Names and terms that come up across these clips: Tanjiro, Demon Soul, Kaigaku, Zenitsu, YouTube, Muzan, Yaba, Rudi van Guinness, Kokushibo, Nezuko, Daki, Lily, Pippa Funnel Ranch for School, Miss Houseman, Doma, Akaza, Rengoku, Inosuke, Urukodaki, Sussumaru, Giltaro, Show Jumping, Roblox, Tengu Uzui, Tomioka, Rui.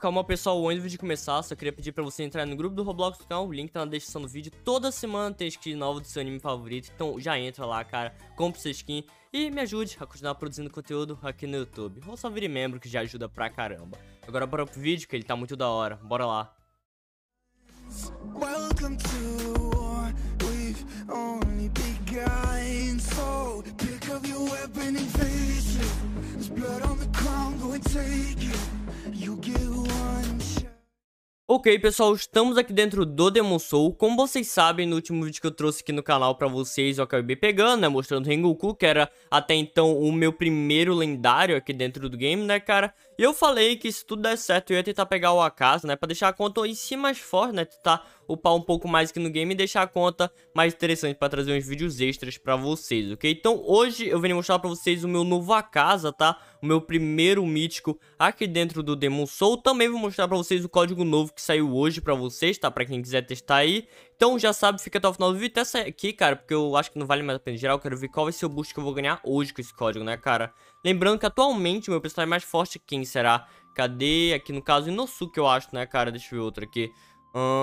Calma, pessoal, antes de começar, só queria pedir pra você entrar no grupo do Roblox do canal, o link tá na descrição do vídeo. Toda semana tem skin nova do seu anime favorito, então já entra lá, cara, compra sua skin e me ajude a continuar produzindo conteúdo aqui no YouTube. Ou só vire membro, que já ajuda pra caramba. Agora bora pro vídeo, que ele tá muito da hora, bora lá. Ok, pessoal, estamos aqui dentro do Demon Soul. Como vocês sabem, no último vídeo que eu trouxe aqui no canal pra vocês, eu acabei pegando, né, mostrando o Rengoku, que era até então o meu primeiro lendário aqui dentro do game, né, cara. E eu falei que se tudo der certo eu ia tentar pegar o Akaza, né, pra deixar a conta em si mais forte, né, tentar upar um pouco mais aqui no game e deixar a conta mais interessante pra trazer uns vídeos extras pra vocês, ok? Então hoje eu venho mostrar pra vocês o meu novo Akaza, tá? O meu primeiro mítico aqui dentro do Demon Soul. Também vou mostrar pra vocês o código novo que saiu hoje pra vocês, tá? Pra quem quiser testar aí. Então já sabe, fica até o final do vídeo. Testa aqui, cara, porque eu acho que não vale mais a pena em geral. Eu quero ver qual vai ser o boost que eu vou ganhar hoje com esse código, né, cara? Lembrando que atualmente o meu personagem mais forte, quem será? Cadê? Aqui no caso, Inosuke, eu acho, né, cara? Deixa eu ver outro aqui.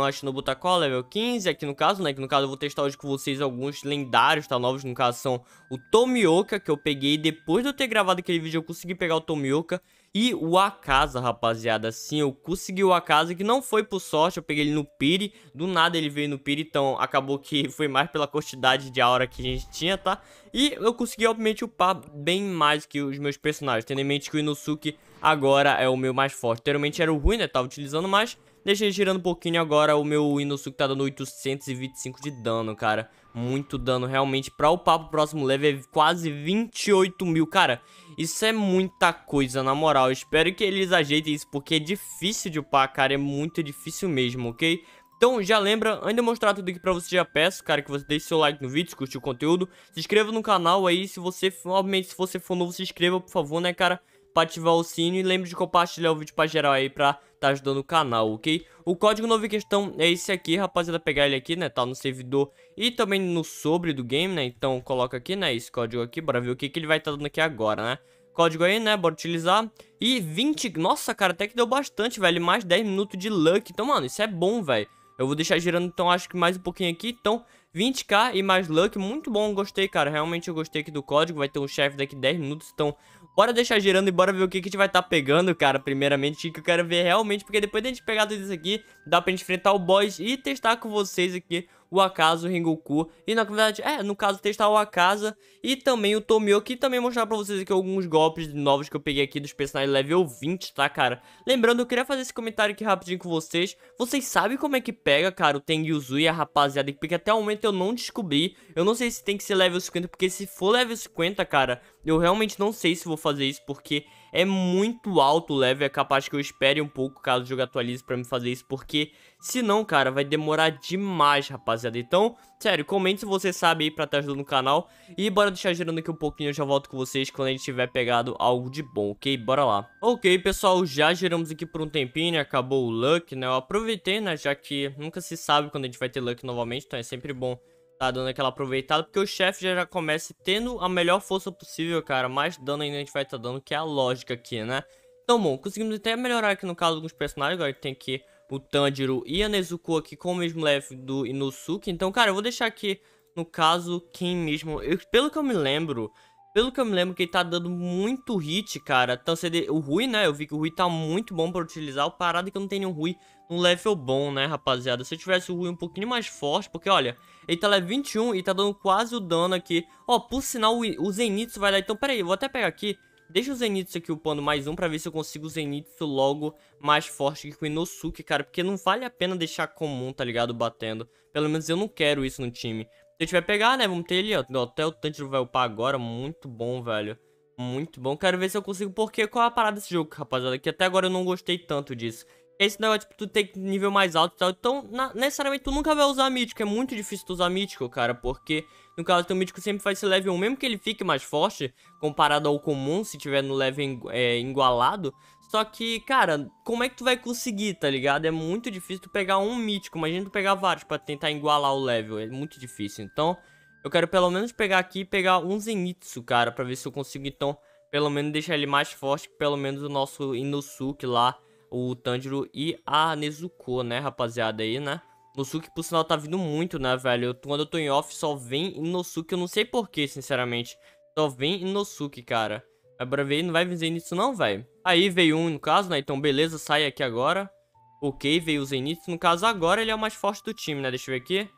Acho que no Butacó, level 15, aqui no caso, né, que no caso eu vou testar hoje com vocês alguns lendários, tá, novos, no caso são o Tomioka, que eu peguei depois de eu ter gravado aquele vídeo, eu consegui pegar o Tomioka, e o Akaza, rapaziada, sim, eu consegui o Akaza, que não foi por sorte, eu peguei ele no Piri, do nada ele veio no Piri, então acabou que foi mais pela quantidade de aura que a gente tinha, tá, e eu consegui, obviamente, upar bem mais que os meus personagens, tendo em mente que o Inosuke agora é o meu mais forte, anteriormente era o Rui, né, tava utilizando mais. Deixei girando um pouquinho agora, o meu Inosuke tá dando 825 de dano, cara. Muito dano, realmente. Pra upar pro próximo level é quase 28.000, cara. Isso é muita coisa, na moral. Eu espero que eles ajeitem isso, porque é difícil de upar, cara. É muito difícil mesmo, ok? Então, já lembra, antes de mostrar tudo aqui pra você, já peço, cara, que você deixe seu like no vídeo, se curtiu o conteúdo. Se inscreva no canal aí, se você, obviamente, se você for novo, se inscreva, por favor, né, cara? Pra ativar o sino e lembre de compartilhar o vídeo pra geral aí pra tá ajudando o canal, ok? O código novo em questão é esse aqui, rapaziada, pegar ele aqui, né, tá no servidor e também no sobre do game, né, então coloca aqui, né, esse código aqui, bora ver o que que ele vai tá dando aqui agora, né? Código aí, né, bora utilizar. E 20, nossa, cara, até que deu bastante, velho, mais 10 minutos de luck, então, mano, isso é bom, velho. Eu vou deixar girando, então, acho que mais um pouquinho aqui, então 20k e mais luck, muito bom, gostei, cara, realmente eu gostei aqui do código, vai ter um chefe daqui 10 minutos, então bora deixar girando e bora ver o que a gente vai estar pegando, cara, primeiramente, que eu quero ver realmente, porque depois da gente pegar tudo isso aqui, dá pra gente enfrentar o boss e testar com vocês aqui o Akaza, o Rengoku, e na verdade, no caso, testar o Akaza e também o Tomioka, e também mostrar pra vocês aqui alguns golpes novos que eu peguei aqui dos personagens level 20, tá, cara? Lembrando, eu queria fazer esse comentário aqui rapidinho com vocês, vocês sabem como é que pega, cara, o Tengu Uzui, a rapaziada, porque até o momento eu não descobri, eu não sei se tem que ser level 50, porque se for level 50, cara, eu realmente não sei se vou fazer isso, porque é muito alto o level, é capaz que eu espere um pouco caso o jogo atualize pra me fazer isso, porque se não, cara, vai demorar demais, rapaziada. Então, sério, comente se você sabe aí pra estar ajudando o canal e bora deixar girando aqui um pouquinho, eu já volto com vocês quando a gente tiver pegado algo de bom, ok? Bora lá. Ok, pessoal, já giramos aqui por um tempinho, né? Acabou o luck, né? Eu aproveitei, né? Já que nunca se sabe quando a gente vai ter luck novamente, então é sempre bom tá dando aquela aproveitada, porque o chefe já começa tendo a melhor força possível, cara. Mais dano ainda a gente vai estar dando, que é a lógica aqui, né? Então, bom, conseguimos até melhorar aqui no caso alguns personagens. Agora tem aqui o Tanjiro e a Nezuko aqui com o mesmo level do Inosuke. Então, cara, eu vou deixar aqui, no caso, quem mesmo... Pelo que eu me lembro, que ele tá dando muito hit, cara. Então, o Rui, né? Eu vi que o Rui tá muito bom pra utilizar. O parado é que eu não tenho nenhum Rui num level bom, né, rapaziada? Se eu tivesse o Rui um pouquinho mais forte, porque, olha, ele tá level 21 e tá dando quase o dano aqui. Ó, por sinal, o Zenitsu vai dar. Então, pera aí, eu vou até pegar aqui. Deixa o Zenitsu aqui upando mais um pra ver se eu consigo o Zenitsu logo mais forte que o Inosuke, cara. Porque não vale a pena deixar comum, tá ligado? Batendo. Pelo menos eu não quero isso no time. Se a gente vai pegar, né? Vamos ter ele, ó. Até o Tanjiro vai upar agora. Muito bom, velho. Muito bom. Quero ver se eu consigo. Porque qual é a parada desse jogo, rapaziada? Que até agora eu não gostei tanto disso. Esse negócio, tipo, tu tem nível mais alto e tal. Então, necessariamente, tu nunca vai usar mítico. É muito difícil tu usar mítico, cara. Porque, no caso, teu mítico sempre vai ser level 1. Mesmo que ele fique mais forte, comparado ao comum, se tiver no level igualado. Só que, cara, como é que tu vai conseguir, tá ligado? É muito difícil tu pegar um mítico. Imagina tu pegar vários pra tentar igualar o level. É muito difícil. Então, eu quero pelo menos pegar aqui e pegar um Zenitsu, cara. Pra ver se eu consigo, então, pelo menos deixar ele mais forte que pelo menos o nosso Inosuke lá. o Tanjiro e a Nezuko, né, rapaziada aí, né. Inosuke, por sinal, tá vindo muito, né, velho. Quando eu tô em off, só vem Inosuke. Eu não sei porquê, sinceramente. Só vem Inosuke, cara. Agora veio, não vai vencer nisso não, velho. Aí veio um, no caso, né. Então, beleza, sai aqui agora. Ok, veio o Zenitsu. No caso, agora ele é o mais forte do time, né? Deixa eu ver aqui.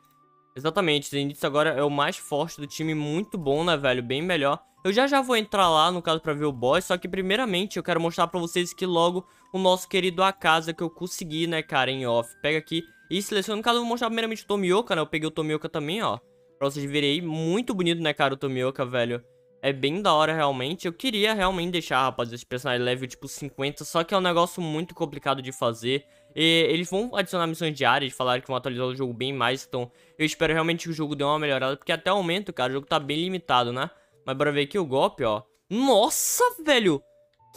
Exatamente, o Zenitsu agora é o mais forte do time. Muito bom, né, velho? Bem melhor. Eu já vou entrar lá, no caso, pra ver o boss. Só que, primeiramente, eu quero mostrar pra vocês que logo o nosso querido Akaza, que eu consegui, né, cara, em off. Pega aqui e seleciona. No caso, eu vou mostrar primeiramente o Tomioka, né? Eu peguei o Tomioka também, ó. Pra vocês verem aí. Muito bonito, né, cara, o Tomioka, velho. É bem da hora, realmente. Eu queria realmente deixar, rapaz, esse personagem level tipo 50. Só que é um negócio muito complicado de fazer. E eles vão adicionar missões diárias, falaram que vão atualizar o jogo bem mais. Então, eu espero realmente que o jogo dê uma melhorada. Porque até o momento, cara, o jogo tá bem limitado, né? Mas bora ver aqui o golpe, ó. Nossa, velho!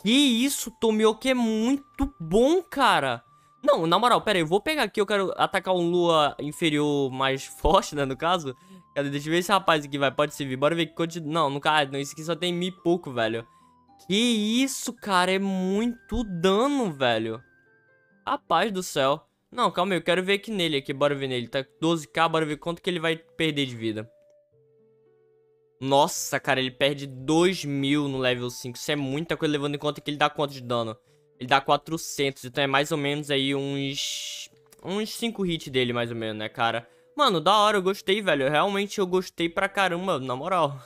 Que isso, Tomioka é muito bom, cara! Não, na moral, pera aí, eu vou pegar aqui, eu quero atacar um lua inferior mais forte, né, no caso. Deixa eu ver esse rapaz aqui, vai, pode servir. Bora ver que continua. Não, no caso, isso aqui só tem mil e pouco, velho. Que isso, cara, é muito dano, velho. Rapaz do céu. Não, calma aí, eu quero ver aqui nele, aqui, bora ver nele. Tá 12k, bora ver quanto que ele vai perder de vida. Nossa, cara, ele perde 2.000 no level 5. Isso é muita coisa, levando em conta que ele dá quanto de dano? Ele dá 400, então é mais ou menos aí uns 5 hits dele, mais ou menos, né, cara? Mano, da hora, eu gostei, velho. Realmente eu gostei pra caramba, na moral.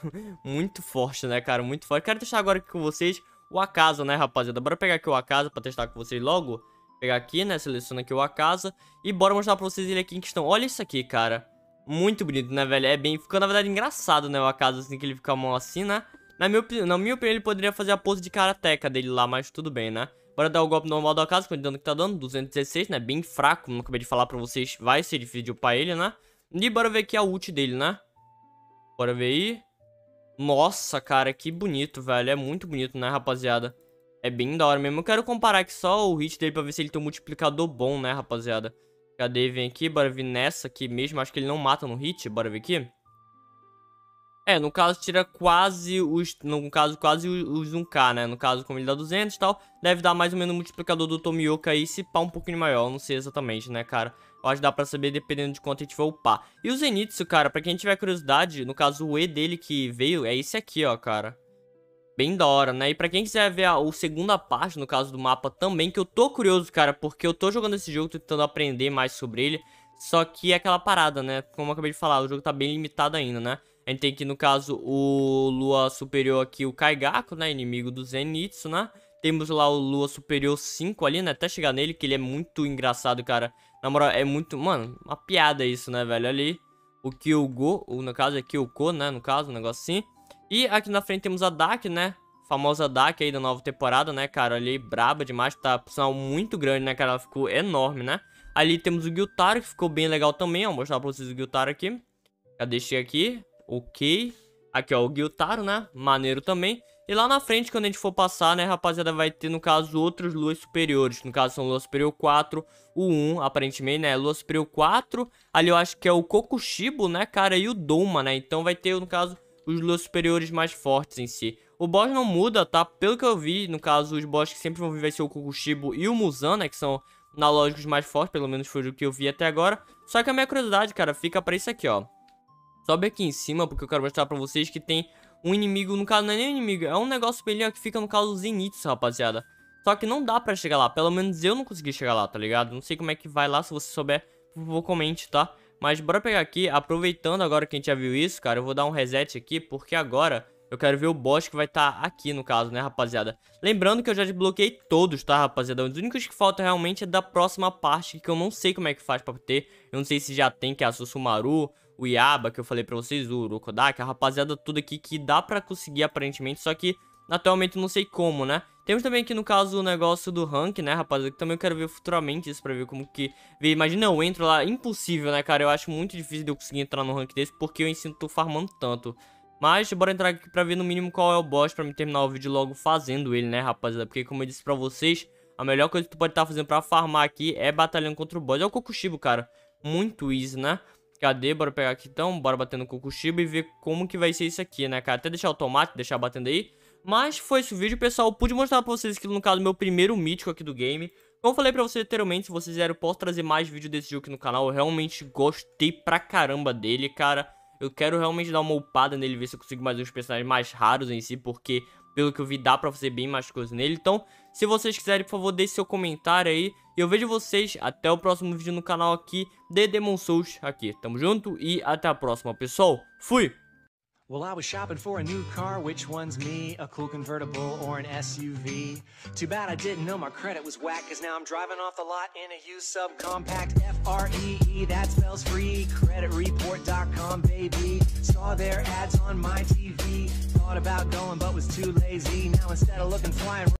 Muito forte, né, cara? Muito forte. Quero testar agora aqui com vocês o Akaza, né, rapaziada? Bora pegar aqui o Akaza pra testar com vocês logo. Pegar aqui, né? Seleciona aqui o Akaza. E bora mostrar pra vocês ele aqui em questão. Olha isso aqui, cara. Muito bonito, né, velho? É bem... Ficou, na verdade, engraçado, né, o Akaza, assim, que ele fica a mão assim, né? Na minha opinião, ele poderia fazer a pose de karateka dele lá, mas tudo bem, né? Bora dar o golpe normal do Akaza, com o dano que tá dando, 216, né? Bem fraco, como eu acabei de falar pra vocês, vai ser difícil de upar ele, né? E bora ver aqui a ult dele, né? Bora ver aí. Nossa, cara, que bonito, velho. É muito bonito, né, rapaziada? É bem da hora mesmo. Eu quero comparar aqui só o hit dele pra ver se ele tem um multiplicador bom, né, rapaziada? Cadê? Vem aqui, bora vir nessa aqui mesmo. Acho que ele não mata no hit, bora ver aqui. É, no caso tira quase os... No caso, quase os 1k, né? No caso, como ele dá 200 e tal, deve dar mais ou menos o multiplicador do Tomioka aí, se pá um pouquinho maior, não sei exatamente, né, cara? Eu acho que dá pra saber dependendo de quanto a gente vai upar. E o Zenitsu, cara, pra quem tiver curiosidade, no caso o E dele que veio é esse aqui, ó, cara. Bem da hora, né? E pra quem quiser ver a segunda parte, no caso do mapa também, que eu tô curioso, cara, porque eu tô jogando esse jogo, tô tentando aprender mais sobre ele, só que é aquela parada, né? Como eu acabei de falar, o jogo tá bem limitado ainda, né? A gente tem aqui, no caso, o Lua Superior aqui, o Kaigaku, né? Inimigo do Zenitsu, né? Temos lá o Lua Superior 5 ali, né? Até chegar nele, que ele é muito engraçado, cara. Na moral, é muito... Mano, uma piada isso, né, velho? Ali, o Kyugo, no caso, é Kyoko, né? No caso, um negócio assim. E aqui na frente temos a Daki, né? Famosa Daki aí da nova temporada, né, cara? Ali, braba demais, tá por sinal muito grande, né, cara? Ela ficou enorme, né? Ali temos o Giltaro, que ficou bem legal também, ó. Vou mostrar pra vocês o Giltaro aqui. Já deixei aqui... Ok, aqui ó, o Giltaro, né, maneiro também. E lá na frente, quando a gente for passar, né, rapaziada, vai ter, no caso, outros luas superiores. No caso, são Lua Superior 4, o 1, aparentemente, né, Lua Superior 4. Ali eu acho que é o Kokushibo, né, cara, e o Doma, né. Então vai ter, no caso, os luas superiores mais fortes em si. O boss não muda, tá, pelo que eu vi, no caso, os boss que sempre vão vir vai ser o Kokushibo e o Muzan, né, que são, na lógica, os mais fortes, pelo menos foi o que eu vi até agora. Só que a minha curiosidade, cara, fica pra isso aqui, ó. Sobe aqui em cima, porque eu quero mostrar pra vocês que tem um inimigo, no caso, não é nem um inimigo, é um negócio pelinho que fica, no caso, do Zenitsu, rapaziada. Só que não dá pra chegar lá, pelo menos eu não consegui chegar lá, tá ligado? Não sei como é que vai lá, se você souber, por favor, comente, tá? Mas bora pegar aqui, aproveitando agora que a gente já viu isso, cara, eu vou dar um reset aqui, porque agora eu quero ver o boss que vai estar aqui, no caso, né, rapaziada? Lembrando que eu já desbloqueei todos, tá, rapaziada? Um dos únicos que falta realmente é da próxima parte, que eu não sei como é que faz pra ter. Eu não sei se já tem, que é a Sussumaru, o Yaba, que eu falei pra vocês, o Urukodaki, a rapaziada tudo aqui que dá pra conseguir aparentemente, só que atualmente não sei como, né? Temos também aqui, no caso, o negócio do rank, né, rapaziada, que também eu quero ver futuramente isso pra ver como que... Imagina eu entro lá, impossível, né, cara? Eu acho muito difícil de eu conseguir entrar no rank desse, porque eu ensino, tô farmando tanto. Mas bora entrar aqui pra ver no mínimo qual é o boss, pra me terminar o vídeo logo fazendo ele, né, rapaziada? Porque como eu disse pra vocês, a melhor coisa que tu pode estar fazendo pra farmar aqui é batalhando contra o boss. É o Kokushibo, cara, muito easy, né? Cadê? Bora pegar aqui então, bora bater no Kokushibo e ver como que vai ser isso aqui, né, cara? Até deixar automático, deixar batendo aí. Mas foi esse o vídeo, pessoal. Eu pude mostrar pra vocês que, no caso, meu primeiro mítico aqui do game. Como eu falei pra vocês anteriormente, se vocês quiserem, eu posso trazer mais vídeo desse jogo aqui no canal. Eu realmente gostei pra caramba dele, cara. Eu quero realmente dar uma upada nele, ver se eu consigo mais uns personagens mais raros em si, porque pelo que eu vi dá pra fazer bem mais coisas nele. Então, se vocês quiserem, por favor, deixe seu comentário aí. E eu vejo vocês até o próximo vídeo no canal aqui de Demon Souls aqui. Tamo junto e até a próxima, pessoal. Fui! Well, I was shopping for a new car, which one's me? A cool convertible or an SUV? Too bad I didn't know my credit was whack, cause now I'm driving off the lot in a used subcompact. F-R-E-E, that spells free, creditreport.com, baby. Saw their ads on my TV, thought about going but was too lazy. Now instead of looking flying...